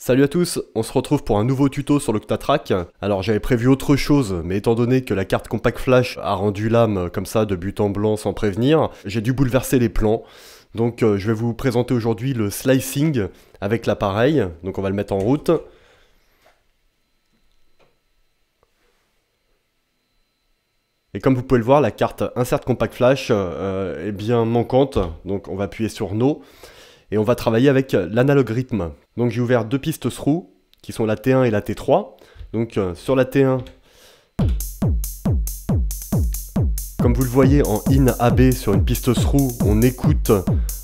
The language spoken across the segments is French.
Salut à tous, on se retrouve pour un nouveau tuto sur l'Octatrack. Alors j'avais prévu autre chose, mais étant donné que la carte Compact Flash a rendu l'âme comme ça de but en blanc sans prévenir, j'ai dû bouleverser les plans. Donc je vais vous présenter aujourd'hui le slicing avec l'appareil, donc on va le mettre en route. Et comme vous pouvez le voir, la carte Insert Compact Flash est bien manquante, donc on va appuyer sur No. Et on va travailler avec l'analogue rythme. Donc j'ai ouvert deux pistes Thru, qui sont la T1 et la T3. Donc sur la T1, comme vous le voyez en in AB sur une piste Thru, on écoute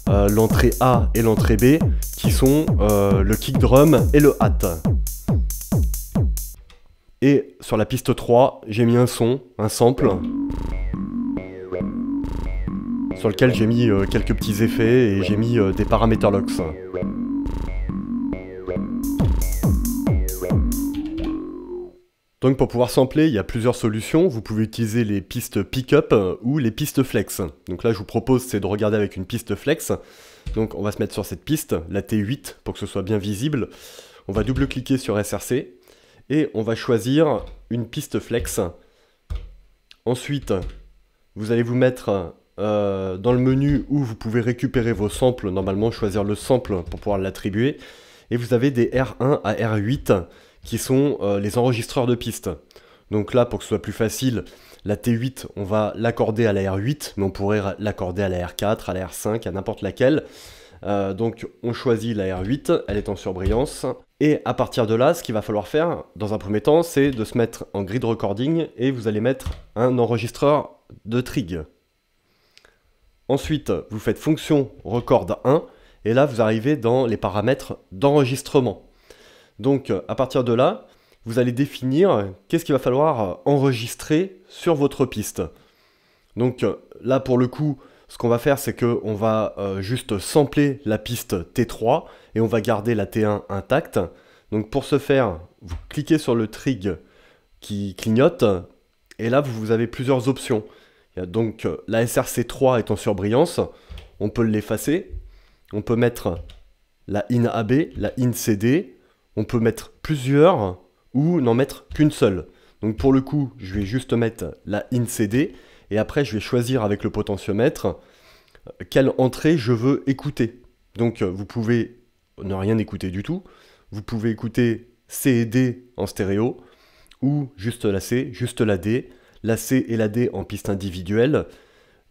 l'entrée A et l'entrée B, qui sont le kick drum et le hat. Et sur la piste 3, j'ai mis un son, un sample, sur lequel j'ai mis quelques petits effets et j'ai mis des paramètres locks. Donc pour pouvoir sampler, il y a plusieurs solutions. Vous pouvez utiliser les pistes pick-up ou les pistes flex. Donc là, je vous propose, c'est de regarder avec une piste flex. Donc on va se mettre sur cette piste, la T8, pour que ce soit bien visible. On va double-cliquer sur SRC et on va choisir une piste flex. Ensuite, vous allez vous mettre dans le menu où vous pouvez récupérer vos samples, normalement choisir le sample pour pouvoir l'attribuer, et vous avez des R1 à R8 qui sont les enregistreurs de pistes. Donc là, pour que ce soit plus facile, la T8 on va l'accorder à la R8, mais on pourrait l'accorder à la R4, à la R5, à n'importe laquelle. Donc on choisit la R8, elle est en surbrillance, et à partir de là, ce qu'il va falloir faire dans un premier temps, c'est de se mettre en grid recording et vous allez mettre un enregistreur de trig. Ensuite, vous faites fonction record 1 et là vous arrivez dans les paramètres d'enregistrement. Donc à partir de là, vous allez définir qu'est-ce qu'il va falloir enregistrer sur votre piste. Donc là pour le coup, ce qu'on va faire, c'est qu'on va juste sampler la piste T3 et on va garder la T1 intacte. Donc pour ce faire, vous cliquez sur le trig qui clignote et là vous avez plusieurs options. Donc la SRC3 est en surbrillance, on peut l'effacer, on peut mettre la in AB, la in CD, on peut mettre plusieurs ou n'en mettre qu'une seule. Donc pour le coup, je vais juste mettre la in CD et après je vais choisir avec le potentiomètre quelle entrée je veux écouter. Donc vous pouvez ne rien écouter du tout, vous pouvez écouter C et D en stéréo ou juste la C, juste la D. La C et la D en piste individuelle,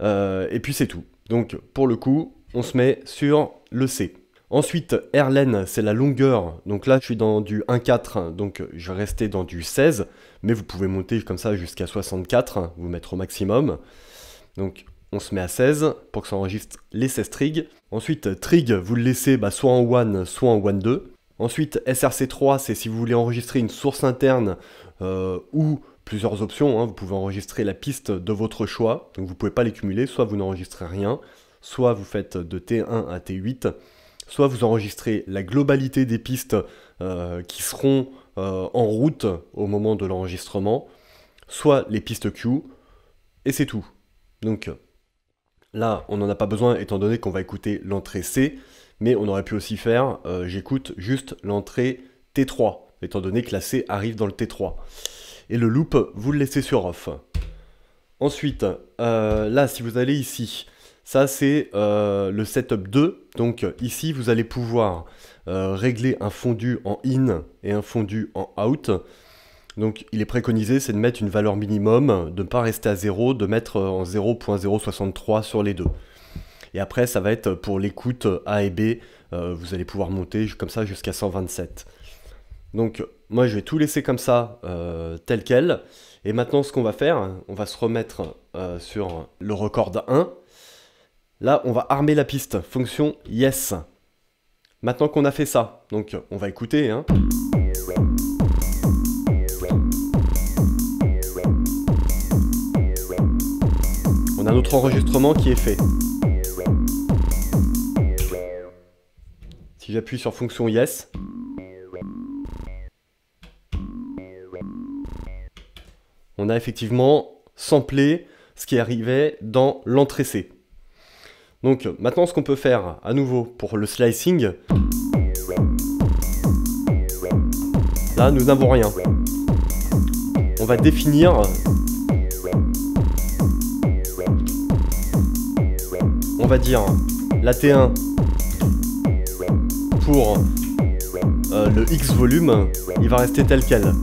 et puis c'est tout. Donc pour le coup, on se met sur le C. Ensuite, RLEN, c'est la longueur, donc là je suis dans du 1.4, donc je vais rester dans du 16, mais vous pouvez monter comme ça jusqu'à 64, vous mettre au maximum. Donc on se met à 16 pour que ça enregistre les 16 trigs. Ensuite, trig, vous le laissez soit en 1, soit en 1.2. Ensuite, SRC3, c'est si vous voulez enregistrer une source interne ou plusieurs options, hein. Vous pouvez enregistrer la piste de votre choix, donc vous ne pouvez pas les cumuler, soit vous n'enregistrez rien, soit vous faites de T1 à T8, soit vous enregistrez la globalité des pistes qui seront en route au moment de l'enregistrement, soit les pistes Q, et c'est tout. Donc là, on n'en a pas besoin étant donné qu'on va écouter l'entrée C, mais on aurait pu aussi faire j'écoute juste l'entrée T3, étant donné que la C arrive dans le T3. Et le loop, vous le laissez sur off. Ensuite, là, si vous allez ici, ça c'est le setup 2. Donc ici, vous allez pouvoir régler un fondu en in et un fondu en out. Donc il est préconisé, c'est de mettre une valeur minimum, de ne pas rester à 0, de mettre en 0.063 sur les deux. Et après, ça va être pour l'écoute A et B. Vous allez pouvoir monter comme ça jusqu'à 127. Donc moi je vais tout laisser comme ça, tel quel. Et maintenant ce qu'on va faire, on va se remettre sur le record 1. Là on va armer la piste, fonction yes. Maintenant qu'on a fait ça, donc on va écouter. Hein. On a notre enregistrement qui est fait. Si j'appuie sur fonction yes, on a effectivement samplé ce qui arrivait dans l'entrée C. Donc maintenant, ce qu'on peut faire à nouveau pour le slicing, ça, nous n'avons rien. On va définir... On va dire la T1 pour le X volume, il va rester tel quel.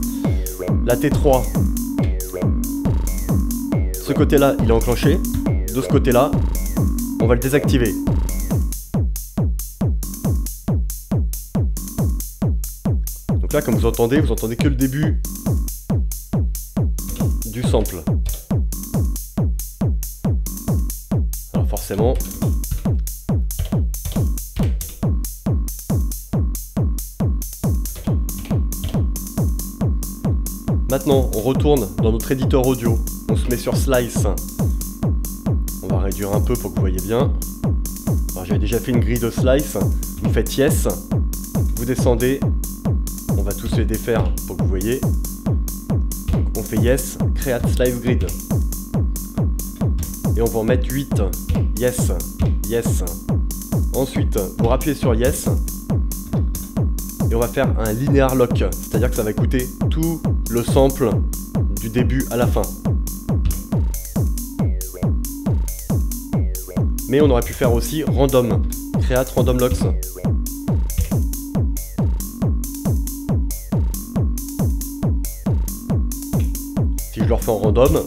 La T3, ce côté-là, il est enclenché. De ce côté-là, on va le désactiver. Donc là, comme vous entendez que le début du sample. Alors forcément... Maintenant, on retourne dans notre éditeur audio. On se met sur Slice. On va réduire un peu pour que vous voyez bien. Alors j'avais déjà fait une grille de Slice. Vous faites Yes. Vous descendez. On va tous les défaire pour que vous voyez. Donc on fait Yes, Create Slice Grid. Et on va en mettre 8. Yes, Yes. Ensuite, vous appuyez sur Yes. Et on va faire un linear lock. C'est-à-dire que ça va écouter tout le sample du début à la fin. Mais on aurait pu faire aussi random, create random locks. Si je le refais en random,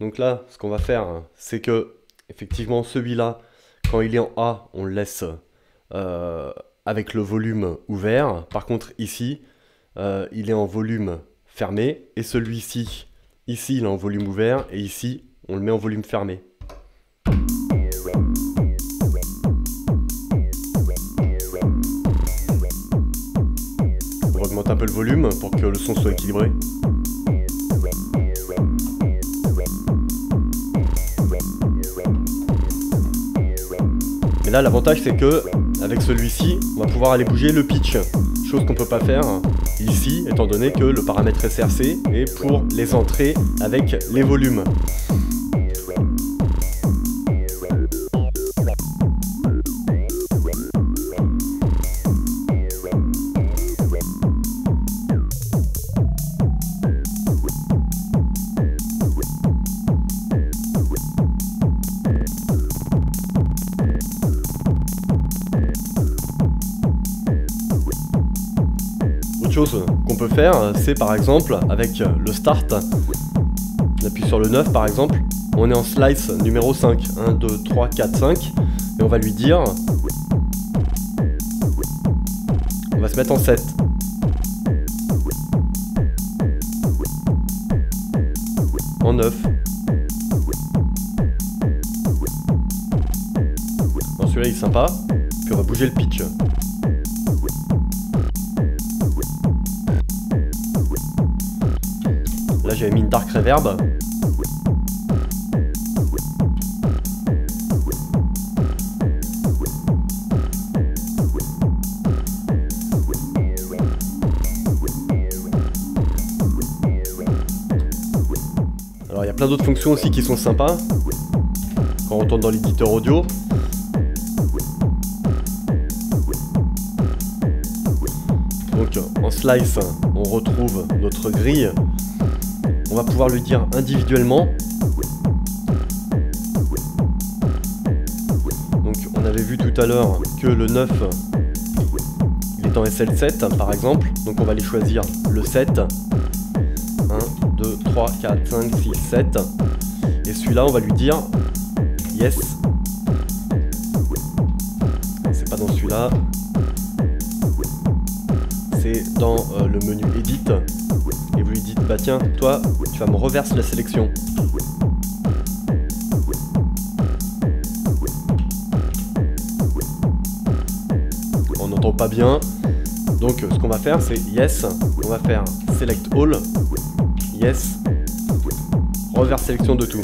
donc là, ce qu'on va faire, c'est que effectivement celui-là, quand il est en A, on le laisse avec le volume ouvert. Par contre, ici, il est en volume fermé. Et celui-ci, ici, il est en volume ouvert. Et ici, on le met en volume fermé. On augmente un peu le volume pour que le son soit équilibré. Là, l'avantage, c'est que avec celui-ci, on va pouvoir aller bouger le pitch, chose qu'on peut pas faire ici, étant donné que le paramètre SRC est pour les entrées avec les volumes. Chose qu'on peut faire, c'est par exemple avec le start, on appuie sur le 9 par exemple, on est en slice numéro 5, 1, 2, 3, 4, 5, et on va lui dire, on va se mettre en 7. En 9. Bon, celui-là il est sympa, puis on va bouger le pitch. J'avais mis une dark reverb. Alors il y a plein d'autres fonctions aussi qui sont sympas quand on tourne dans l'éditeur audio. Donc en slice, on retrouve notre grille. On va pouvoir lui dire individuellement. Donc on avait vu tout à l'heure que le 9 il est en SL7 par exemple. Donc on va aller choisir le 7. 1, 2, 3, 4, 5, 6, 7. Et celui-là on va lui dire yes. C'est pas dans celui-là. C'est dans le menu edit. Et vous lui dites, bah tiens, toi, tu vas me reverser la sélection. On n'entend pas bien. Donc ce qu'on va faire, c'est yes. On va faire select all. Yes. Reverse sélection de tout.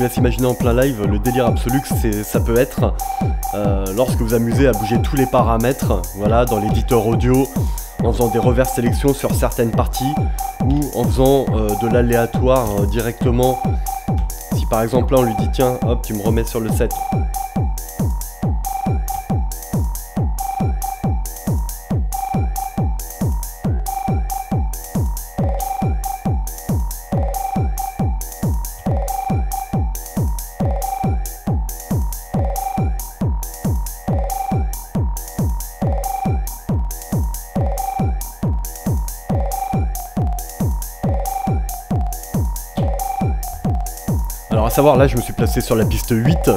vous laisse imaginer en plein live le délire absolu que ça peut être lorsque vous amusez à bouger tous les paramètres, voilà, dans l'éditeur audio, en faisant des reverse sélections sur certaines parties ou en faisant de l'aléatoire directement. Si par exemple là on lui dit tiens hop tu me remets sur le 7. A savoir, là je me suis placé sur la piste 8,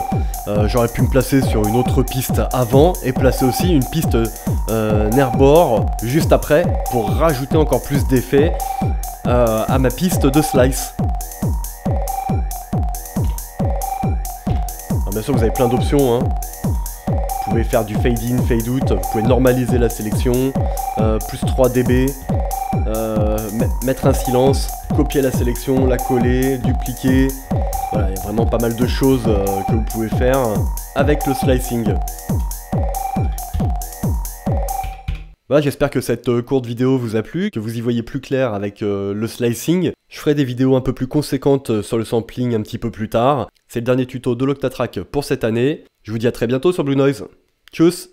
j'aurais pu me placer sur une autre piste avant et placer aussi une piste Nerbore juste après pour rajouter encore plus d'effets à ma piste de slice. Alors, bien sûr vous avez plein d'options, hein. Vous pouvez faire du fade in, fade out, vous pouvez normaliser la sélection, plus 3 dB, mettre un silence, copier la sélection, la coller, dupliquer. Voilà, il y a vraiment pas mal de choses que vous pouvez faire avec le slicing. Voilà, j'espère que cette courte vidéo vous a plu, que vous y voyez plus clair avec le slicing. Je ferai des vidéos un peu plus conséquentes sur le sampling un petit peu plus tard. C'est le dernier tuto de l'Octatrack pour cette année. Je vous dis à très bientôt sur Blue Noise. Tchuss!